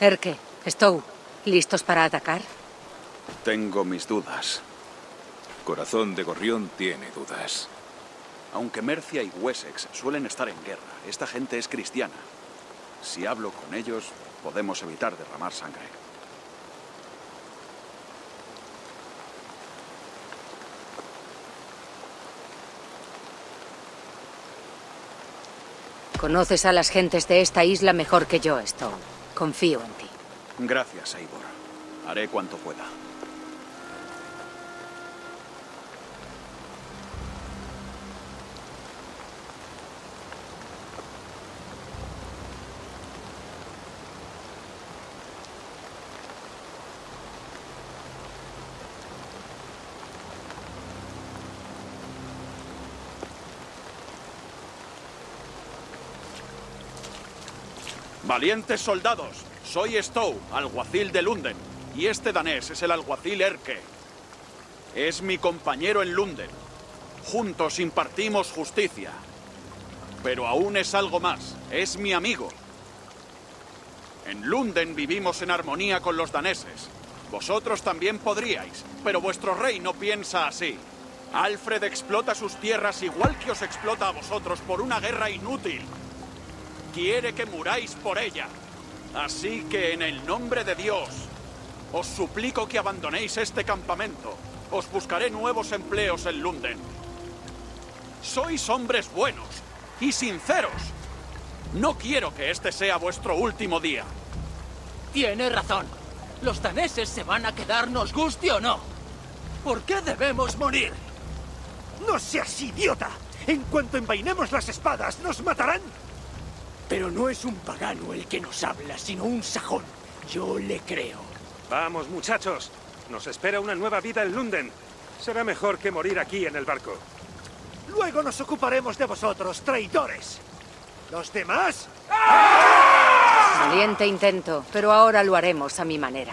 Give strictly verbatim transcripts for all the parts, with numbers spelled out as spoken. Erke, Stowe, ¿listos para atacar? Tengo mis dudas. Corazón de Gorrión tiene dudas. Aunque Mercia y Wessex suelen estar en guerra, esta gente es cristiana. Si hablo con ellos, podemos evitar derramar sangre. Conoces a las gentes de esta isla mejor que yo, Stone. Confío en ti. Gracias, Eivor. Haré cuanto pueda. ¡Valientes soldados! Soy Stowe, alguacil de Lunden, y este danés es el alguacil Erke. Es mi compañero en Lunden. Juntos impartimos justicia. Pero aún es algo más, es mi amigo. En Lunden vivimos en armonía con los daneses. Vosotros también podríais, pero vuestro rey no piensa así. Alfred explota sus tierras igual que os explota a vosotros por una guerra inútil. Quiere que muráis por ella. Así que, en el nombre de Dios, os suplico que abandonéis este campamento. Os buscaré nuevos empleos en Lunden. Sois hombres buenos y sinceros. No quiero que este sea vuestro último día. Tiene razón. Los daneses se van a quedar, nos guste o no. ¿Por qué debemos morir? ¡No seas idiota! En cuanto envainemos las espadas, nos matarán. Pero no es un pagano el que nos habla, sino un sajón. Yo le creo. Vamos, muchachos. Nos espera una nueva vida en Lunden. Será mejor que morir aquí en el barco. Luego nos ocuparemos de vosotros, traidores. ¿Los demás? Valiente intento, pero ahora lo haremos a mi manera.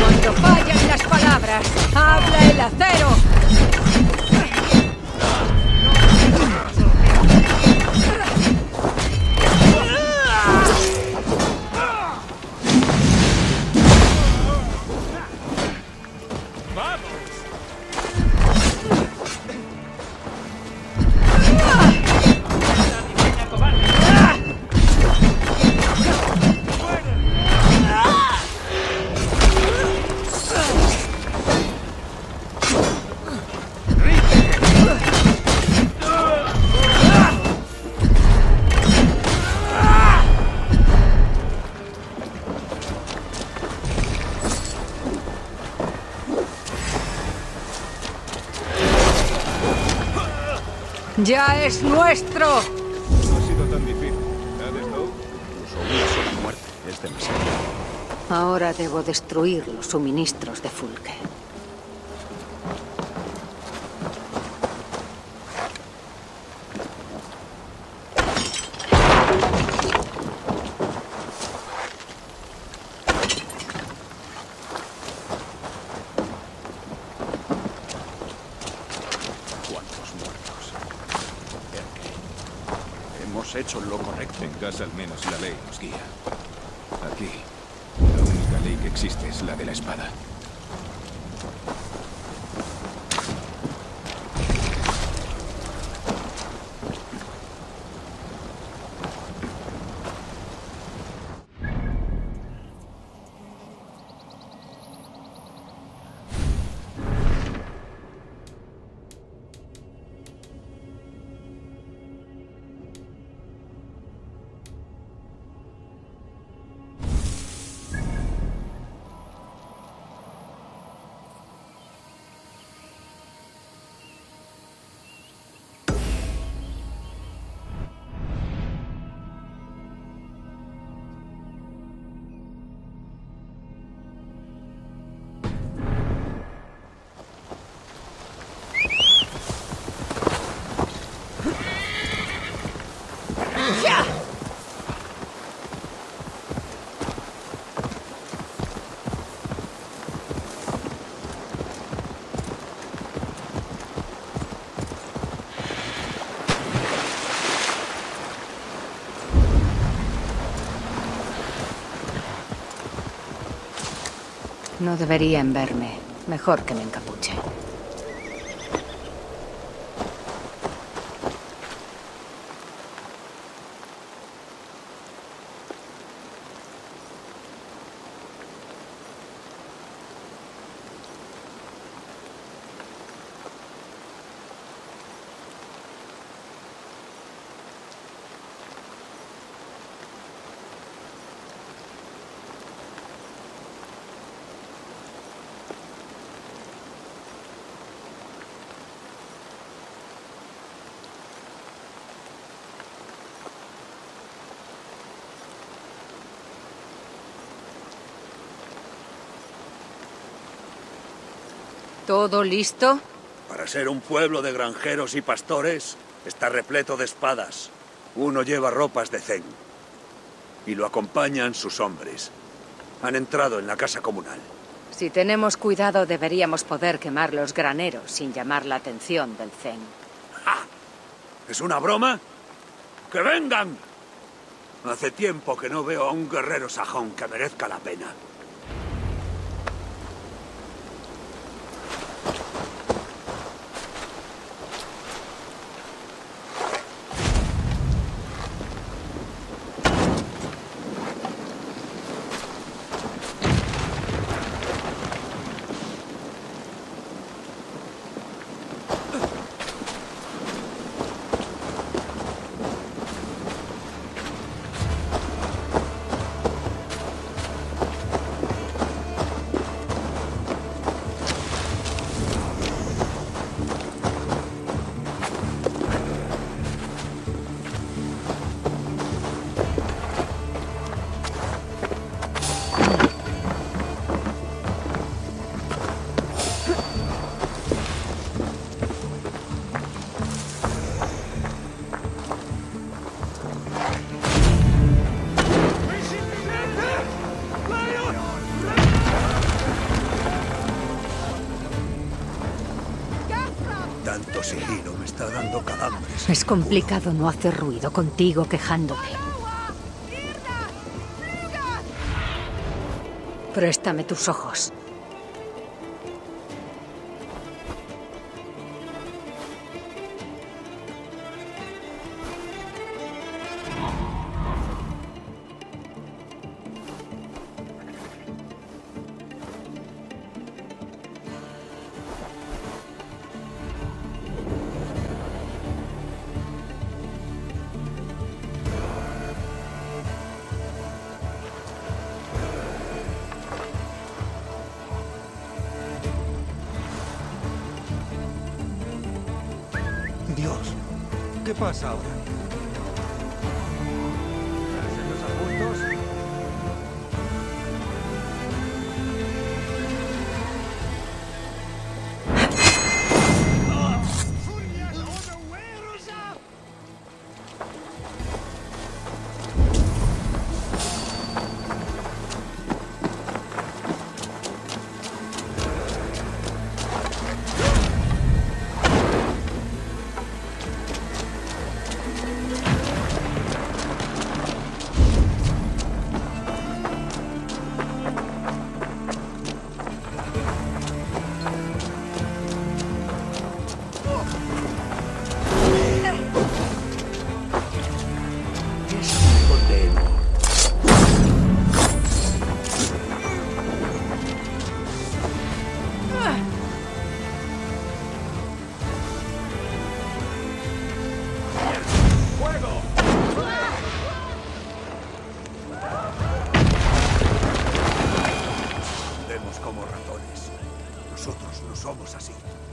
Cuando fallan las palabras, habla el acero. ¡Ya es nuestro! No ha sido tan difícil. ¿Has estado? Puso una sola muerte. Es demasiado. Ahora debo destruir los suministros de Fulke. Hecho lo correcto. En casa al menos la ley nos guía. Aquí, la única ley que existe es la de la espada. No deberían verme. Mejor que me encapuche. ¿Todo listo? Para ser un pueblo de granjeros y pastores, está repleto de espadas. Uno lleva ropas de Zen. Y lo acompañan sus hombres. Han entrado en la casa comunal. Si tenemos cuidado, deberíamos poder quemar los graneros sin llamar la atención del Zen. ¡Ah! ¿Es una broma? ¡Que vengan! Hace tiempo que no veo a un guerrero sajón que merezca la pena. Es complicado no hacer ruido contigo quejándote. Préstame tus ojos.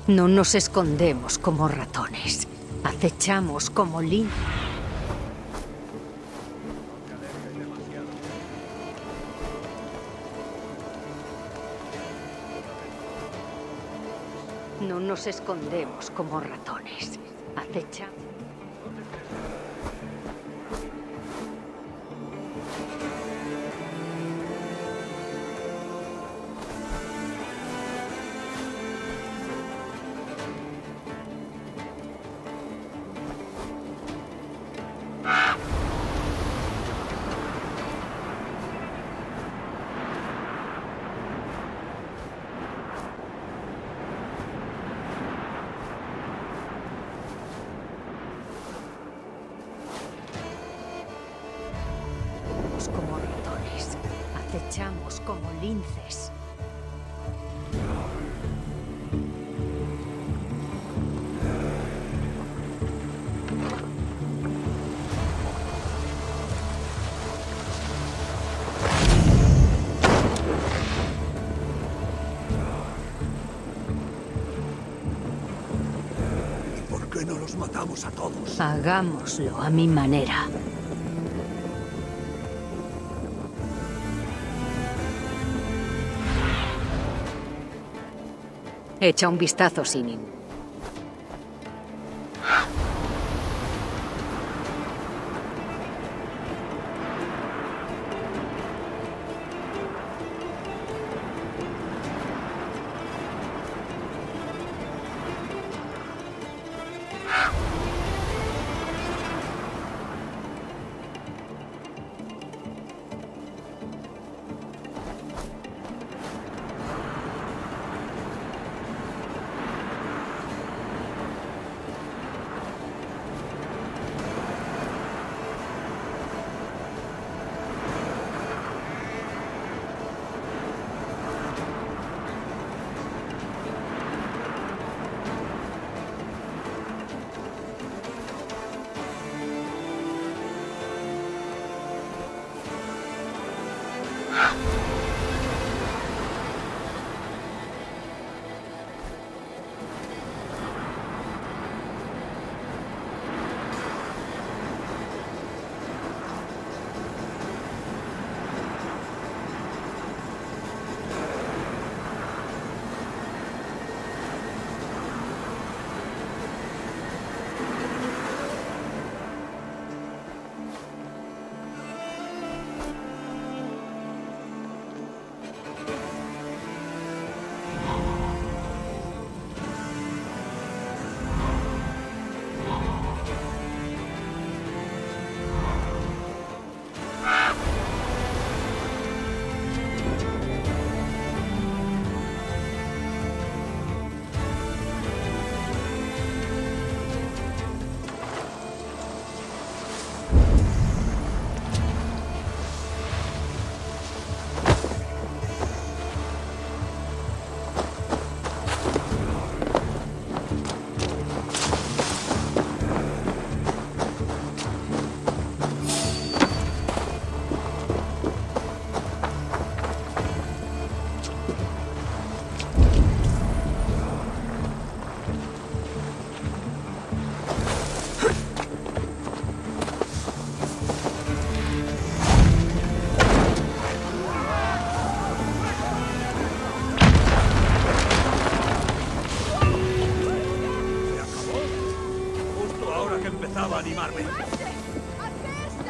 No nos escondemos como ratones. Acechamos como lin. No nos escondemos como ratones. Acechamos. como ratones, acechamos como linces. Matamos a todos. Hagámoslo a mi manera. Echa un vistazo, Sinin.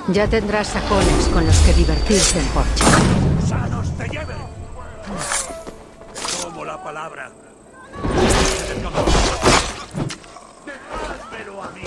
Ya tendrás sajones con los que divertirse en Porsche. ¡Sanos te lleven! Como la palabra. ¡Dejádmelo a mí!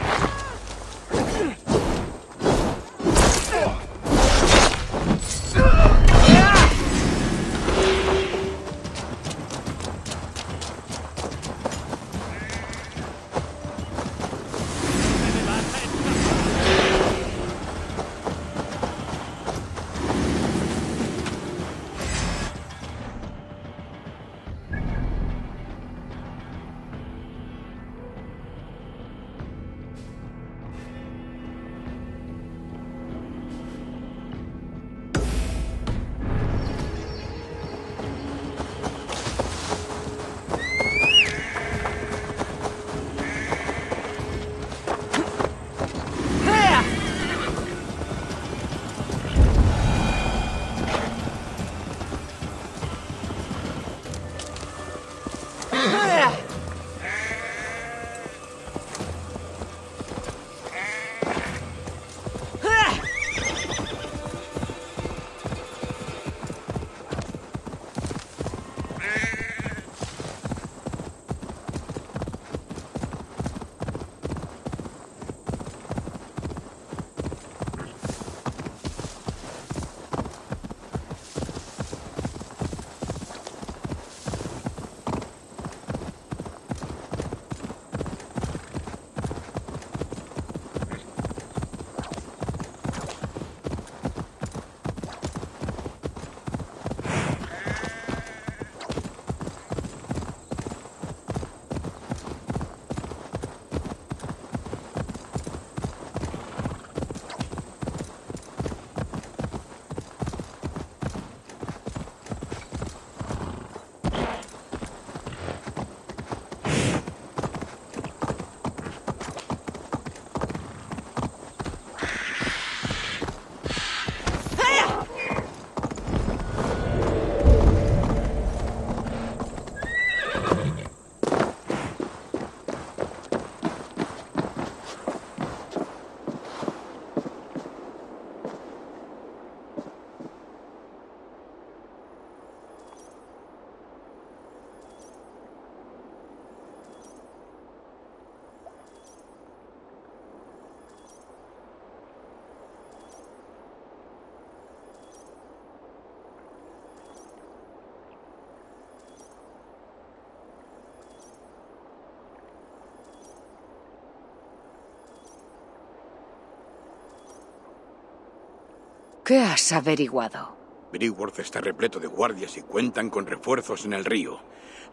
¿Qué has averiguado? Billyworth está repleto de guardias y cuentan con refuerzos en el río.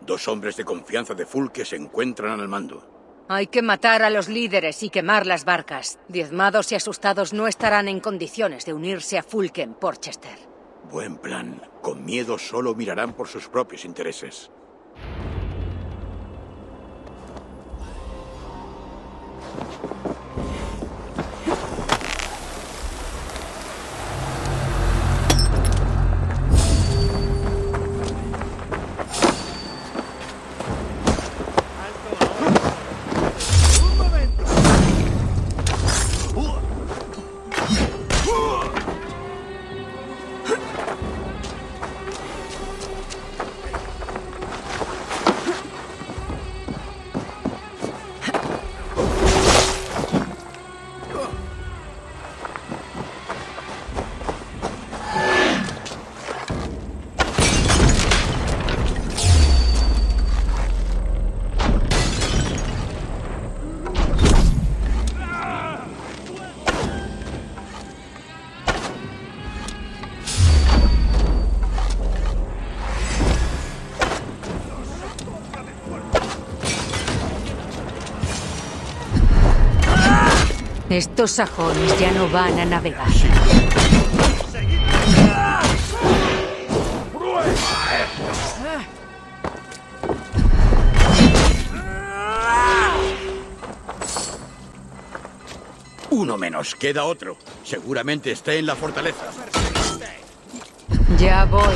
Dos hombres de confianza de Fulke se encuentran al mando. Hay que matar a los líderes y quemar las barcas. Diezmados y asustados no estarán en condiciones de unirse a Fulke en Porchester. Buen plan. Con miedo solo mirarán por sus propios intereses. Estos sajones ya no van a navegar. Uno menos, queda otro. Seguramente esté en la fortaleza. Ya voy.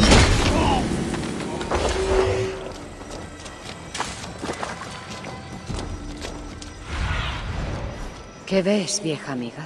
¿Qué ves, vieja amiga?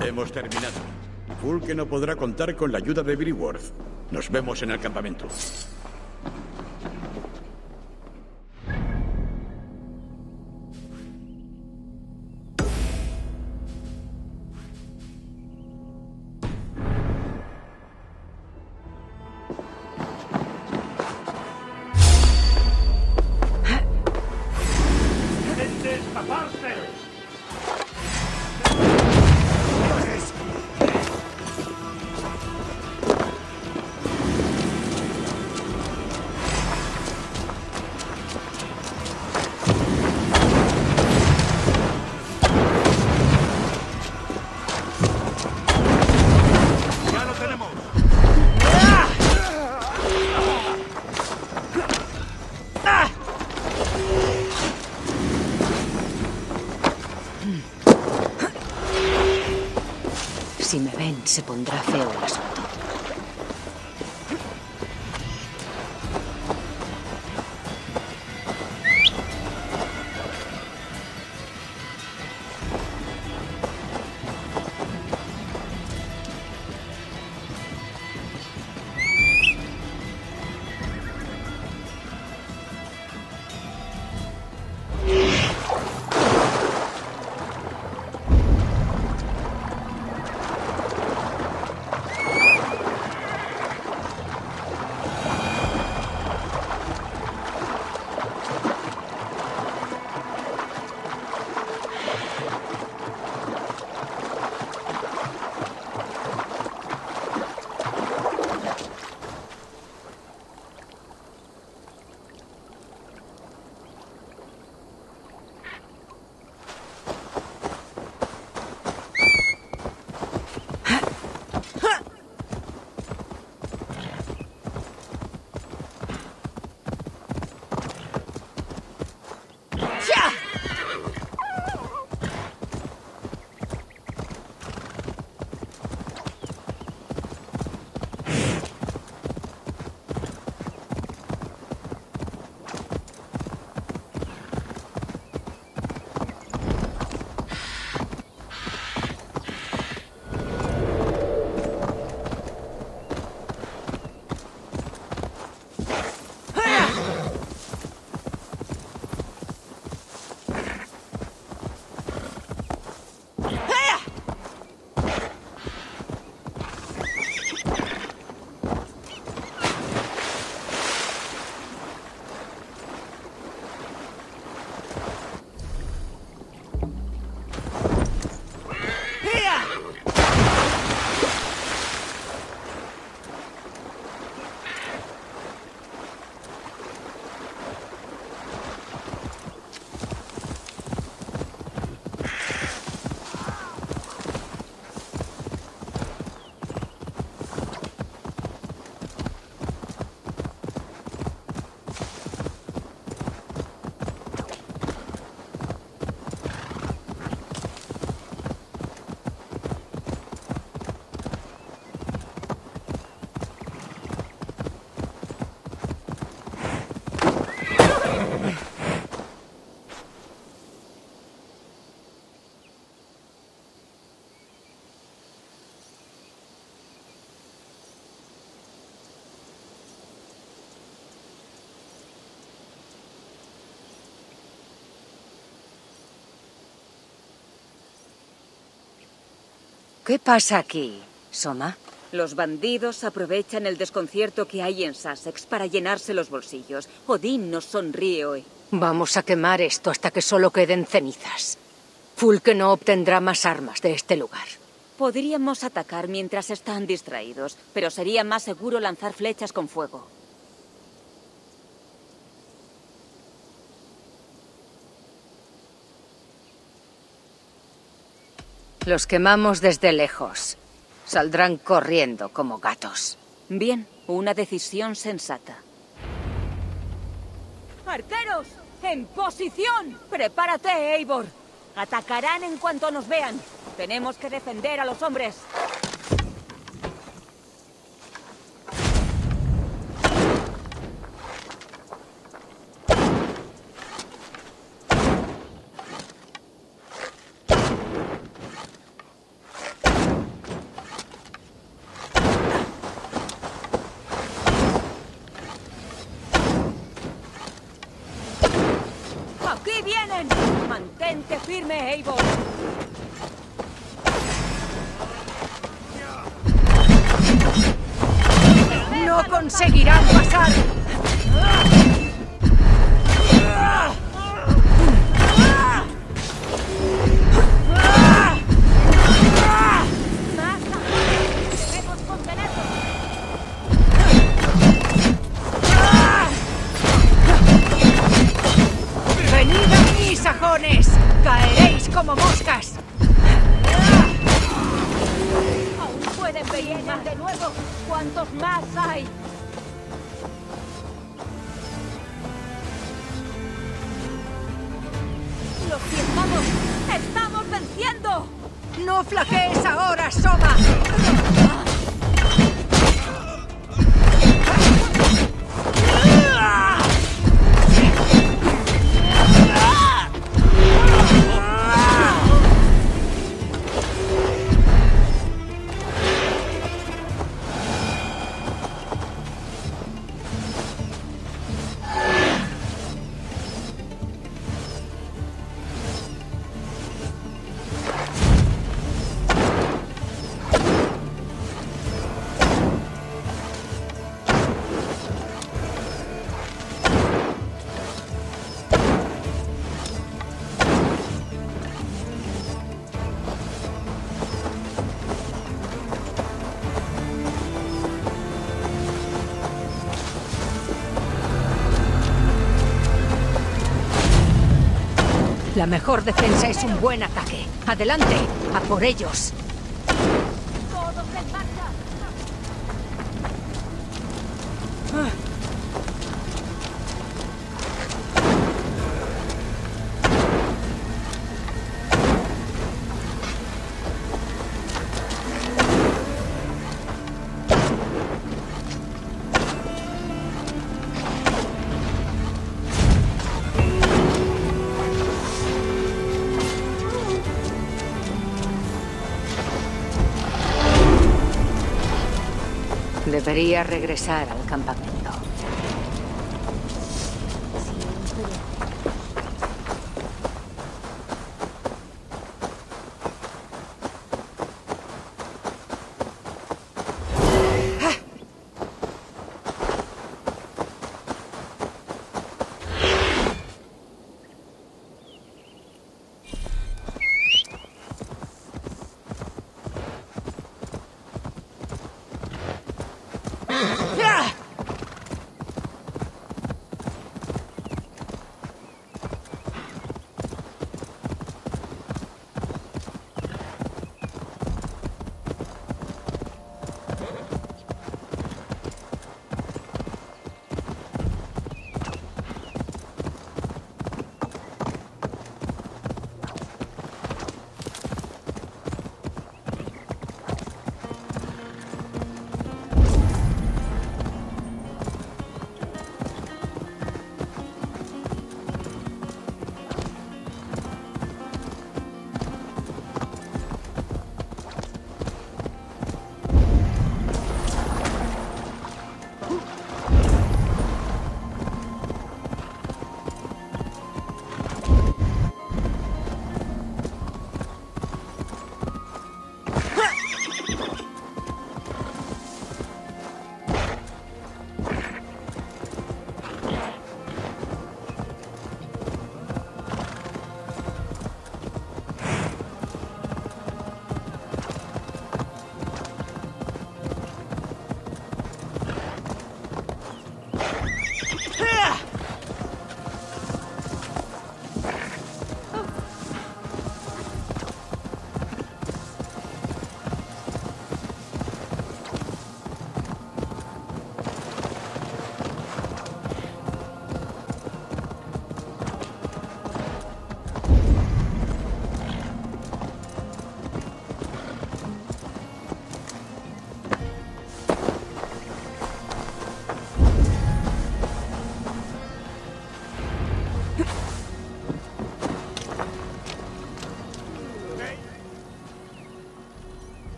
Hemos terminado. Fulke no podrá contar con la ayuda de Billyworth. Nos vemos en el campamento. Si me ven, se pondrá feo el asunto. ¿Qué pasa aquí, Soma? Los bandidos aprovechan el desconcierto que hay en Sussex para llenarse los bolsillos. Odín nos sonríe hoy. Vamos a quemar esto hasta que solo queden cenizas. Fulke no obtendrá más armas de este lugar. Podríamos atacar mientras están distraídos, pero sería más seguro lanzar flechas con fuego. Los quemamos desde lejos. Saldrán corriendo como gatos. Bien, una decisión sensata. ¡Arqueros! ¡En posición! ¡Prepárate, Eivor! Atacarán en cuanto nos vean. Tenemos que defender a los hombres. ¡Mantente firme, Heybo! ¡No conseguirán pasar! ¡Caeréis como moscas! ¡Aún pueden venir de nuevo! ¡Cuántos más hay! ¡Los firmamos! ¡Estamos venciendo! ¡No flaquees ahora, Soma! La mejor defensa es un buen ataque. ¡Adelante! ¡A por ellos! ¡Todos en marcha! Debería regresar al campamento.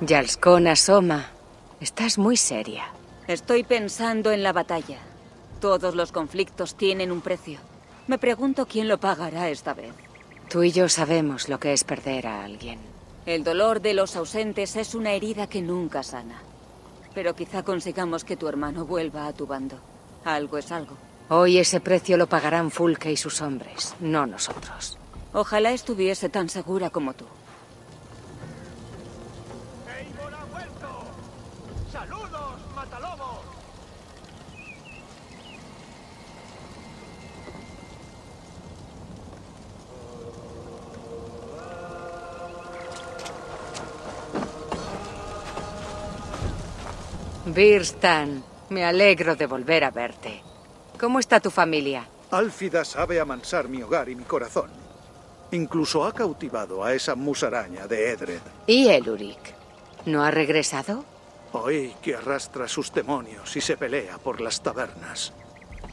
Yalscon asoma. Estás muy seria. Estoy pensando en la batalla. Todos los conflictos tienen un precio. Me pregunto quién lo pagará esta vez. Tú y yo sabemos lo que es perder a alguien. El dolor de los ausentes es una herida que nunca sana. Pero quizá consigamos que tu hermano vuelva a tu bando. Algo es algo. Hoy ese precio lo pagarán Fulke y sus hombres, no nosotros. Ojalá estuviese tan segura como tú. ¡Eivor ha vuelto! ¡Saludos, matalobos! Birstan, me alegro de volver a verte. ¿Cómo está tu familia? Alfida sabe amansar mi hogar y mi corazón. Incluso ha cautivado a esa musaraña de Edred. ¿Y el Urik? ¿No ha regresado? Oí que arrastra sus demonios y se pelea por las tabernas.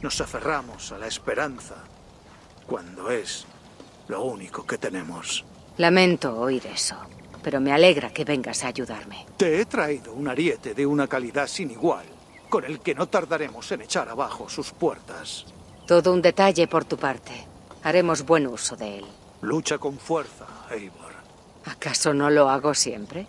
Nos aferramos a la esperanza, cuando es lo único que tenemos. Lamento oír eso, pero me alegra que vengas a ayudarme. Te he traído un ariete de una calidad sin igual, con el que no tardaremos en echar abajo sus puertas. Todo un detalle por tu parte. Haremos buen uso de él. Lucha con fuerza, Eivor. ¿Acaso no lo hago siempre?